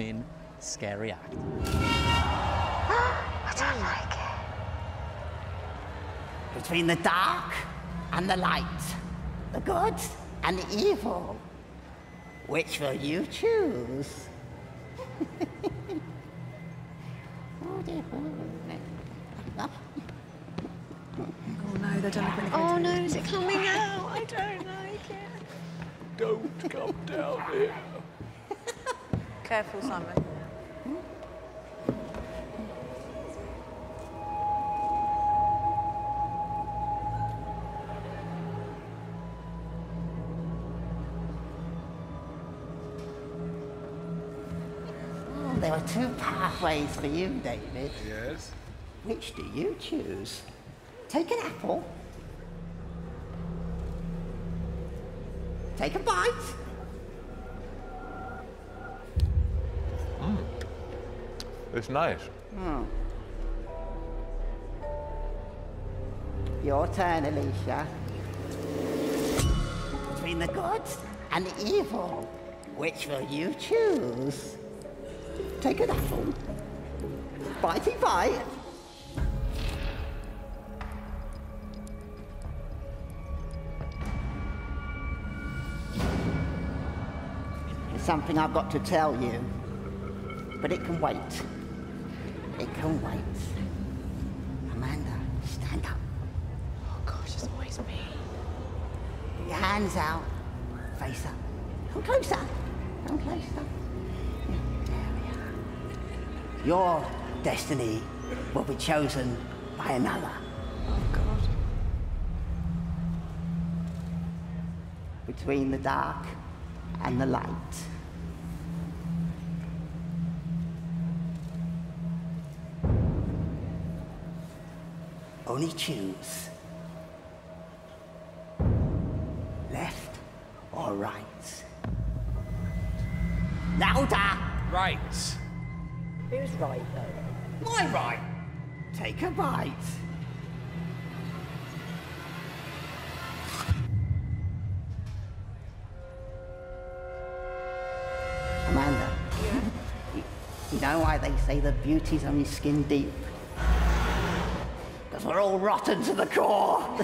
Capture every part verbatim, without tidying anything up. in scary act. I don't like it. Between the dark and the light, the good and the evil, which will you choose? Oh, dear. Oh no, they don't have oh no, is it coming out? I don't like it. Don't come down here. Careful, Simon. Oh, there are two pathways for you, David. Yes. Which do you choose? Take an apple. Take a bite. Mm. It's nice. Mm. Your turn, Alicia. Between the good and the evil, which will you choose? Take an apple. Bitey bite. Something I've got to tell you, but it can wait. It can wait. Amanda, stand up. Oh gosh, it's always me. Put your hands out, face up. Come closer. Come closer. There we are. Your destiny will be chosen by another. Oh God. Between the dark and the light. Only choose left or right. Louder! Right. Who's right though? My right. Take a bite. Amanda, yeah. You know why they say the beauty's only skin deep? Because we're all rotten to the core.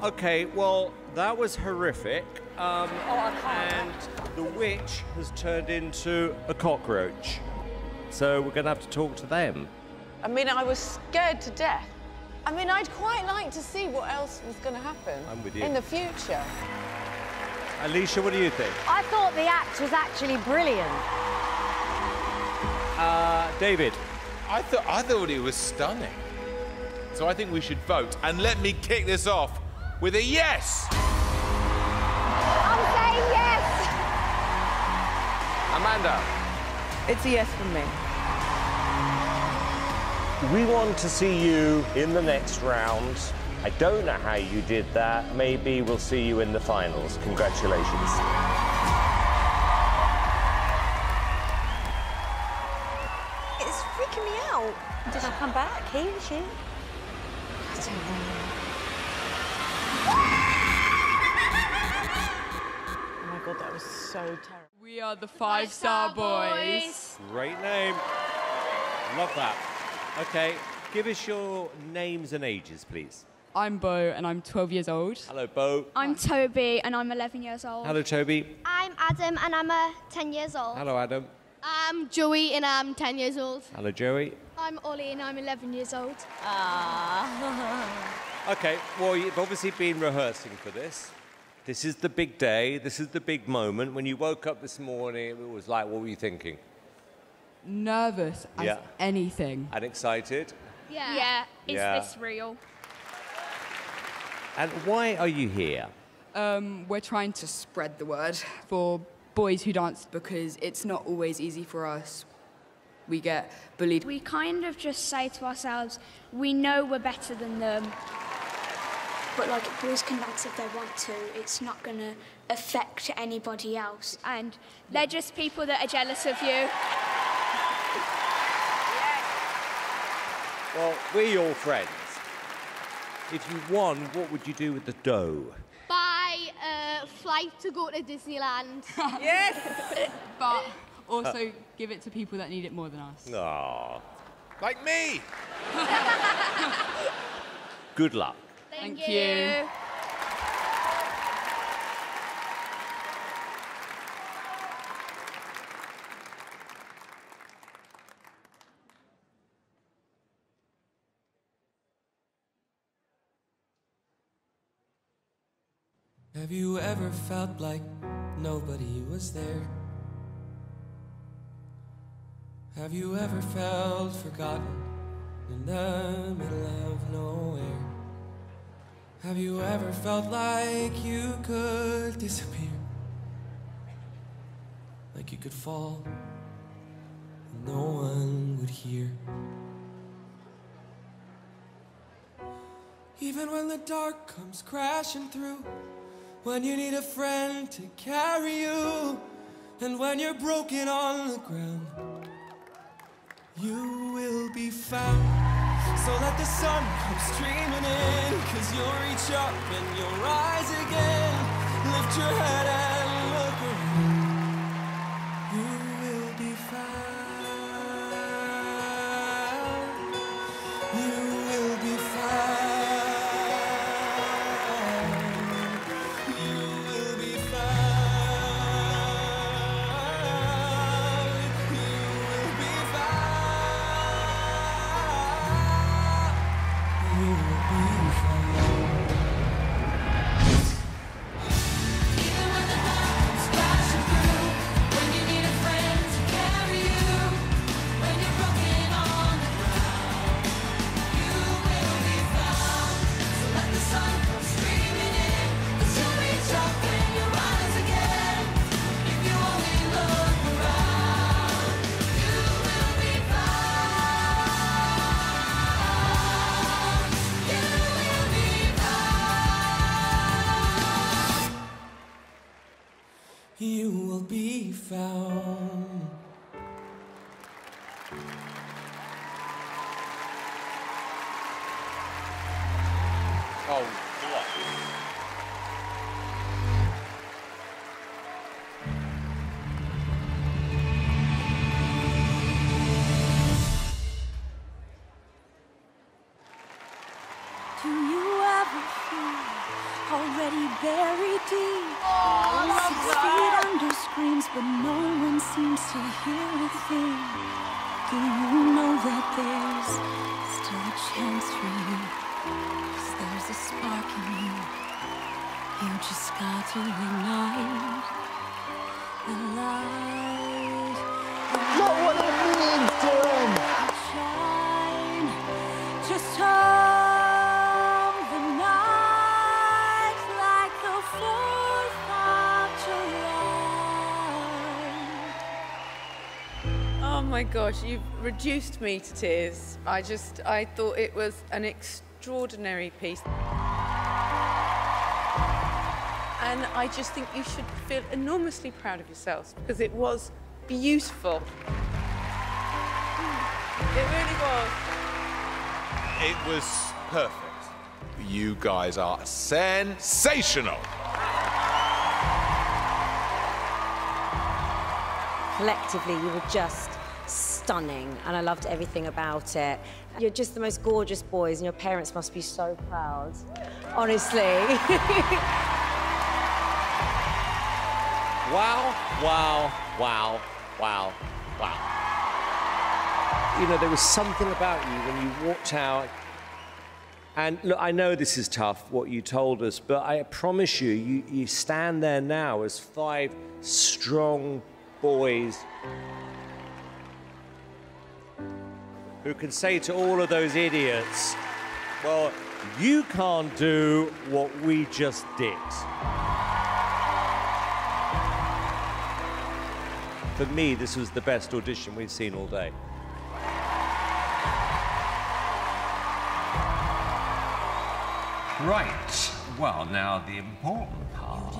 Okay, well, that was horrific. Um, oh, I can't. And the witch has turned into a cockroach. So we're going to have to talk to them. I mean, I was scared to death. I mean, I'd quite like to see what else was going to happen I'm with you. in the future. Alicia, what do you think? I thought the act was actually brilliant. Uh, David? I, th I thought it was stunning. So I think we should vote. And let me kick this off with a yes! I'm saying yes! Amanda? It's a yes from me. We want to see you in the next round. I don't know how you did that. Maybe we'll see you in the finals. Congratulations. It's freaking me out. Did I come back? Here she? I don't know. That was so terrible. We are the Five, Five Star, Star Boys. Boys. Great name. Love that. OK, give us your names and ages, please. I'm Bo, and I'm twelve years old. Hello, Bo. I'm Toby, and I'm eleven years old. Hello, Toby. I'm Adam, and I'm uh, ten years old. Hello, Adam. I'm Joey, and I'm ten years old. Hello, Joey. I'm Ollie and I'm eleven years old. Ah. Okay, well, you've obviously been rehearsing for this. This is the big day. This is the big moment. When you woke up this morning, it was like, what were you thinking? Nervous as yeah. anything. And excited? Yeah. Yeah. Is yeah. this real? And why are you here? Um, we're trying to spread the word for boys who dance because it's not always easy for us. We get bullied. We kind of just say to ourselves, we know we're better than them. But like, boys can dance if they want to. It's not going to affect anybody else. And they're just people that are jealous of you. Yeah. Well, we're your friends. If you won, what would you do with the dough? Buy a flight to go to Disneyland. Yes! But also uh, give it to people that need it more than us. Aww. Like me! Good luck. Thank, Thank you. you. Have you ever felt like nobody was there? Have you ever felt forgotten in the middle of nowhere? Have you ever felt like you could disappear? Like you could fall and no one would hear. Even when the dark comes crashing through, when you need a friend to carry you, and when you're broken on the ground, you will be found. So let the sun come streaming in, 'cause you'll reach up and you'll rise again. Lift your head and look around. You will be found. You will be found. You will be found. You will be found. You will be found. Oh, what? Do you ever feel already buried deep? Oh, six feet under screams, but no one seems to hear a thing. Do you know that there's still a chance for you? 'Cause there's a spark in you. You just got to ignite the light. Look what it means to him. Shine, just hold the night like the Oh my gosh, you've reduced me to tears. I just, I thought it was an extraordinary piece. And I just think you should feel enormously proud of yourselves because it was beautiful. It really was. It was perfect. You guys are sensational. Collectively, you were just stunning, and I loved everything about it. You're just the most gorgeous boys, and your parents must be so proud, honestly. Wow, wow, wow, wow, wow. you know, there was something about you when you walked out. And look, I know this is tough, what you told us, but I promise you, you, you stand there now as five strong boys who can say to all of those idiots, well, you can't do what we just did. For me, this was the best audition we've seen all day. Right. Well, now the important part.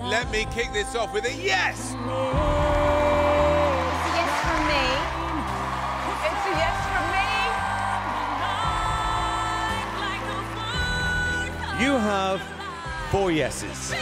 Let me kick this off with a yes! It's a yes from me. It's a yes from me. You have four yeses.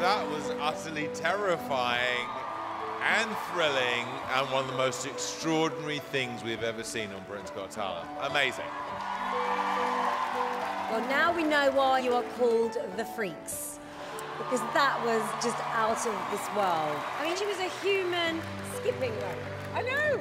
That was utterly terrifying and thrilling and one of the most extraordinary things we've ever seen on Britain's Got Talent. Amazing. Well, now we know why you are called the freaks, because that was just out of this world. I mean, she was a human skipping rope. I know.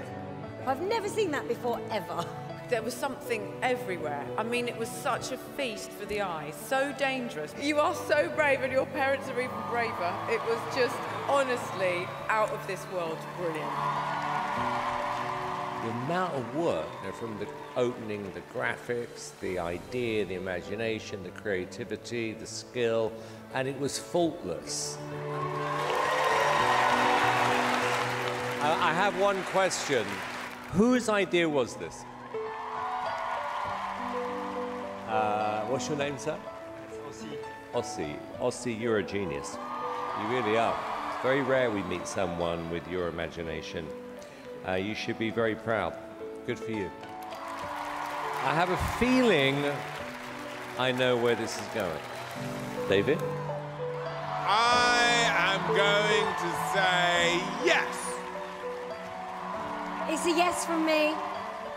I've never seen that before, ever. There was something everywhere. I mean, it was such a feast for the eyes, so dangerous. You are so brave, and your parents are even braver. It was just, honestly, out of this world brilliant. the amount of work, you know, from the opening, the graphics, the idea, the imagination, the creativity, the skill, and it was faultless. I have one question. Whose idea was this? Uh, what's your name, sir? Ossie. Ossie. Ossie, you're a genius. You really are. It's very rare we meet someone with your imagination. Uh, you should be very proud. Good for you. I have a feeling I know where this is going. David? I am going to say yes. It's a yes from me.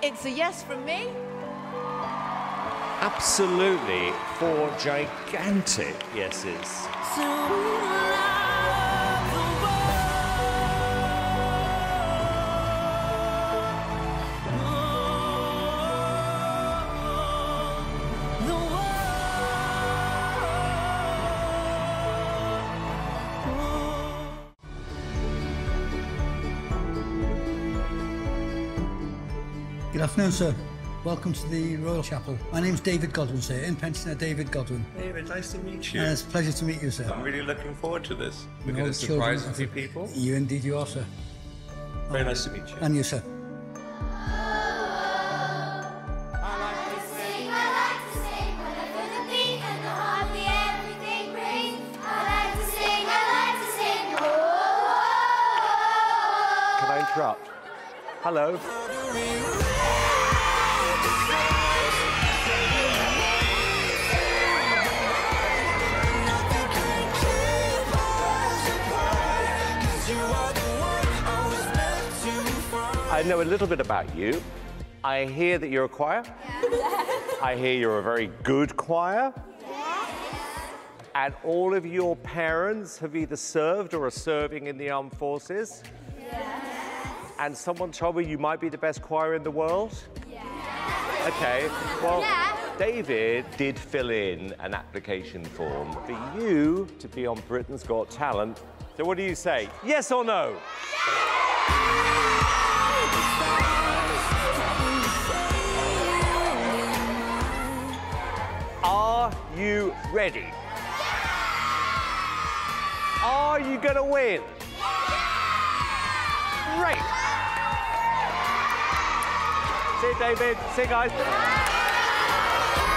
It's a yes from me. Absolutely, four gigantic yeses. So good afternoon, sir. Welcome to the Royal Chapel. My name's David Godwin, sir. In Pensioner David Godwin. David, nice to meet you. And it's a pleasure to meet you, sir. I'm really looking forward to this. We're going to surprise a few people. You indeed you are, sir. Very nice to meet you. And you, sir. Can I interrupt? Hello. I know a little bit about you. I hear that you're a choir. Yeah. I hear you're a very good choir. Yeah. And all of your parents have either served or are serving in the armed forces. Yeah. And someone told me you might be the best choir in the world. Yeah. Okay. Well, yeah. David did fill in an application form for you to be on Britain's Got Talent. So what do you say? Yes or no? Yeah. Are you ready? Yeah. Are you gonna win? Yeah. Great. See you, David. See you guys.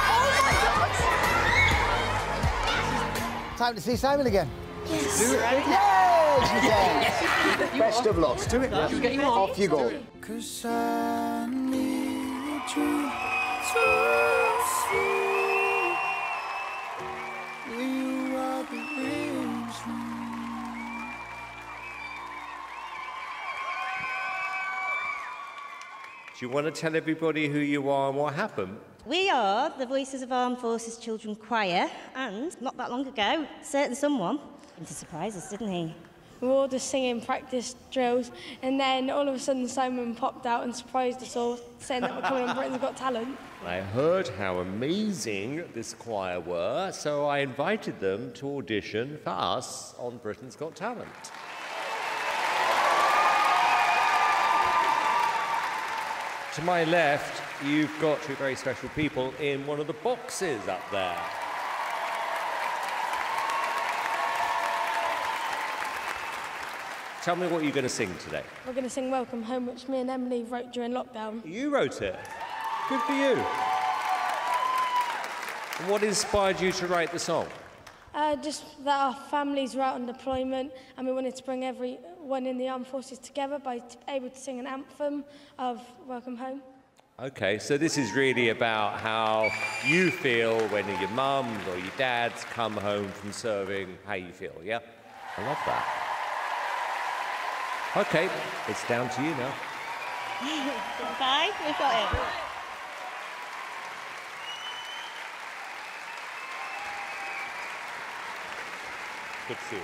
Oh my God! Time to see Simon again. Yes. Do it. Right? Yes. Yes. Best of luck. Do it. Yes. You off you go. Cause I need you to see you are the reason. Do you want to tell everybody who you are and what happened? We are the Voices of Armed Forces Children Choir, and not that long ago, a certain someone came to surprise us, didn't he? We were all just singing practice drills, and then all of a sudden Simon popped out and surprised us all, saying that we're coming on Britain's Got Talent. I heard how amazing this choir were, so I invited them to audition for us on Britain's Got Talent. To my left, you've got two very special people in one of the boxes up there. Tell me what you're going to sing today. We're going to sing Welcome Home, which me and Emily wrote during lockdown. You wrote it? Good for you. What inspired you to write the song? Uh, just that our families were out on deployment and we wanted to bring everyone in the armed forces together by t able to sing an anthem of Welcome Home. OK, so this is really about how you feel when your mums or your dads come home from serving, how you feel, yeah? I love that. OK, it's down to you now. Bye, we've got it. Good to see you.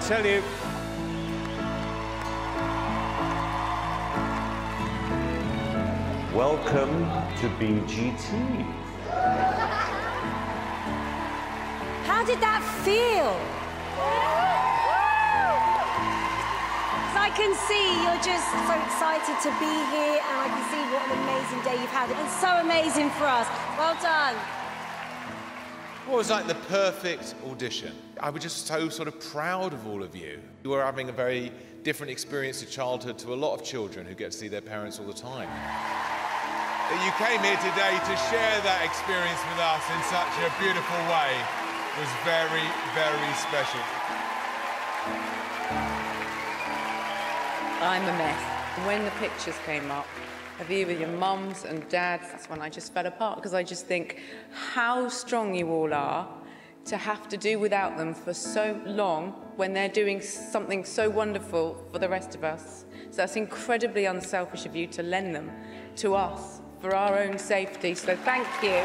tell you. Welcome to B G T. How did that feel? I can see you're just so excited to be here, and I can see what an amazing day you've had. It's so amazing for us. Well done. Well, it was like the perfect audition. I was just so sort of proud of all of you. You were having a very different experience of childhood to a lot of children who get to see their parents all the time. That you came here today to share that experience with us in such a beautiful way was very, very special. I'm a mess. When the pictures came up of you with your mums and dads, that's when I just fell apart, because I just think how strong you all are to have to do without them for so long when they're doing something so wonderful for the rest of us. So that's incredibly unselfish of you to lend them to us for our own safety. So thank you.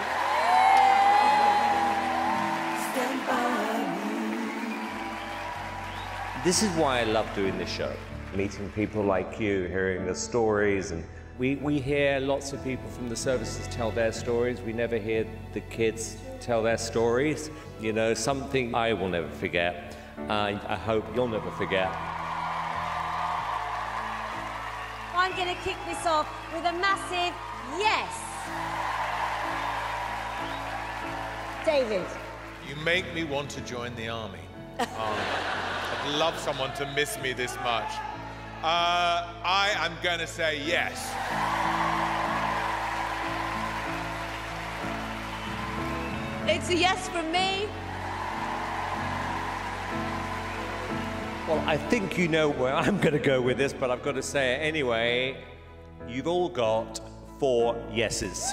This is why I love doing this show. Meeting people like you, hearing their stories. And we, we hear lots of people from the services tell their stories. We never hear the kids tell their stories. You know, something I will never forget. And I hope you'll never forget. I'm going to kick this off with a massive yes. David. You make me want to join the army. um, I'd love someone to miss me this much. Uh, I am going to say yes. It's a yes from me. Well, I think you know where I'm going to go with this, but I've got to say it anyway. You've all got four yeses.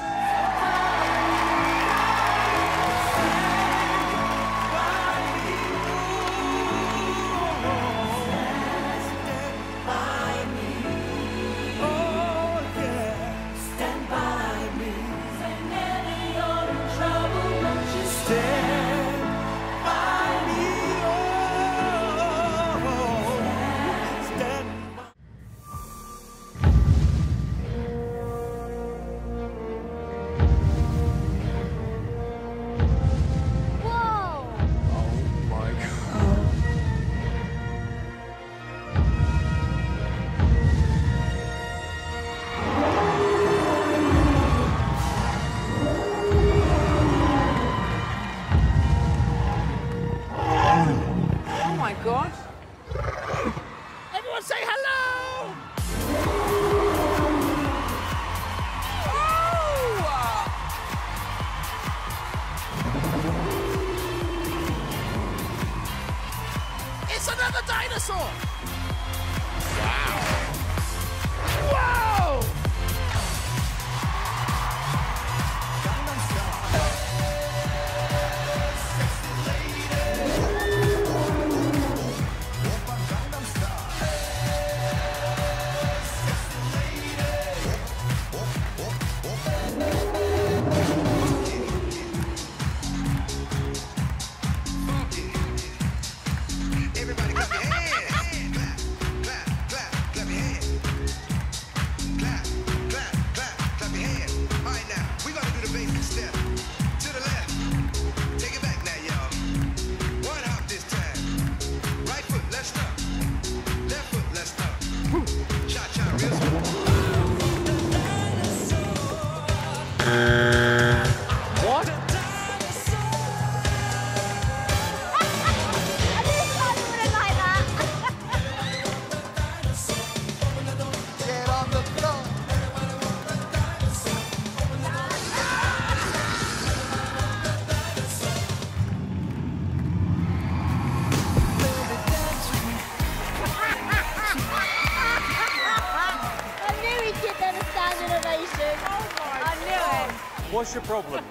What's your problem?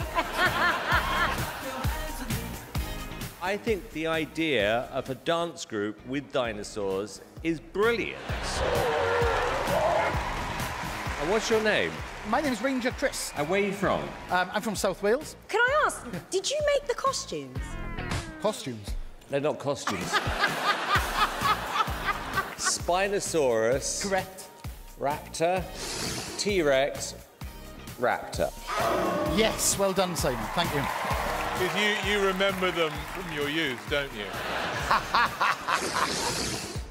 I think the idea of a dance group with dinosaurs is brilliant. And what's your name? My name is Ranger Chris. And where are you from? Um, I'm from South Wales. Can I ask, did you make the costumes? Costumes? They're not costumes. Spinosaurus. Correct. Raptor. T-Rex. Raptor. Yes, well done, Simon. Thank you. Because you, you remember them from your youth, don't you?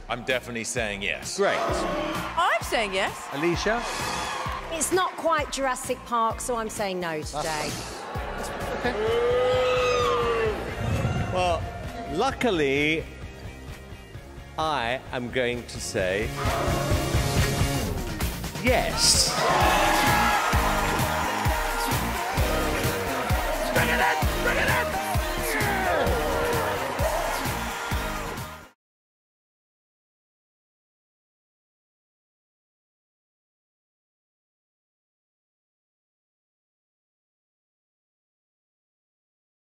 I'm definitely saying yes. Great. I'm saying yes. Alicia? It's not quite Jurassic Park, so I'm saying no today. Okay. Well, luckily, I am going to say yes.